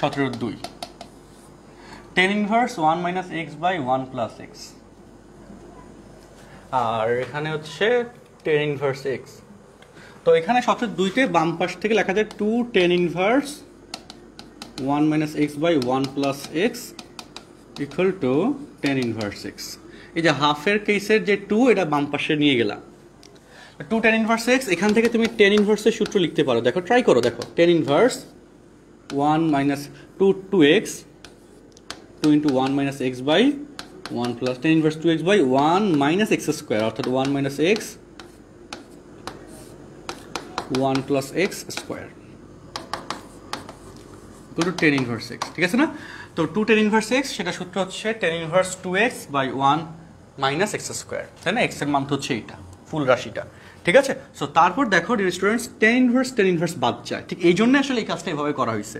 17√2 10 inverse 1 minus x by 1 plus x আর এখানে হচ্ছে 10 ইনভার্স x তো এখানে 17√2 তে বাম পাশ থেকে লেখা যায় 2 10 inverse 1 minus x by 1 plus x equal to 10 inverse x এই যে হাফ এর কেসের যে 2 এটা বাম পাশে নিয়ে গেলাম 2 10 inverse x এখান থেকে তুমি 10 inverse এর সূত্র লিখতে পারো দেখো ট্রাই করো দেখো 10 inverse 1 minus 2 2x 2 into 1 minus x by 1 plus 10 inverse 2x by 1 minus x square অর্থাৎ 1 minus x 1 plus x square go to 10 inverse x ঠিক আছে না So 2 10 inverse x সেটা সূত্র হচ্ছে 10 inverse 2x by 1 minus x square তাই না x এর মান তো হচ্ছে এটা ফুল রাশিটা ঠিক আছে সো তারপর দেখো ডিয়ার স্টুডেন্টস 10 inverse বাদ যায় ঠিক এইজন্য আসলে এই কাজটা এইভাবে করা হইছে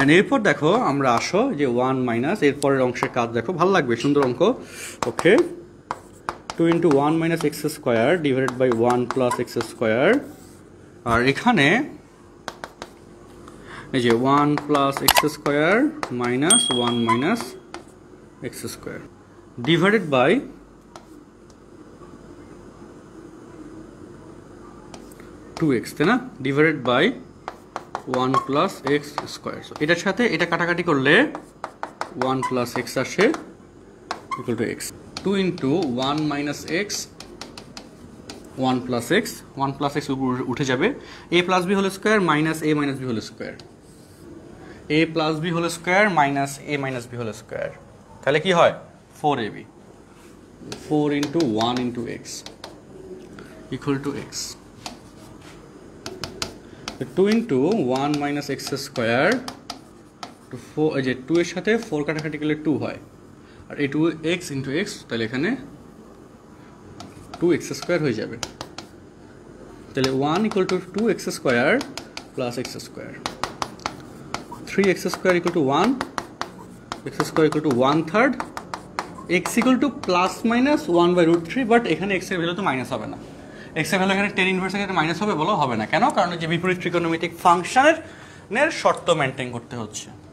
এন্ড এরপর দেখো আমরা আসো যে 1 minus এর পরের অংশের কাজ দেখো ভালো লাগবে সুন্দর অঙ্ক ওকে 2 into 1 minus x square divided by 1 plus x square আর এখানে এই যে 1 plus x square minus 1 minus x square divided by 2x তাই না divided by 1 plus x square so এটার সাথে এটা কাটাকাটি করলে 1 plus x আসে equal to x 2 into 1 minus x 1 plus x 1 plus x উঠে যাবে a plus b whole square minus a minus b whole square a plus b whole square minus a minus b whole square তাহলে কি হয় 4ab 4 into 1 into x equal to x the 2 into 1 minus x square to 4 যে 2 এর সাথে 4 কাটাকাটি করলে 2 হয় আর এই 2x into x তাহলে এখানে 2x square হয়ে যাবে তাহলে 1 equal to 2x square plus x square 3x square equal to 1 x square equal to 1/3 x equal to plus minus 1 by root 3 but এখানে x এর ভ্যালু তো মাইনাস হবে না x এর ভ্যালু এখানে 10 ইনভার্স এর মাইনাস হবে বলো হবে না কেন কারণ যে বিপরীত ত্রিকোণমিতিক ফাংশনের শর্ত মেইনটেইন করতে হচ্ছে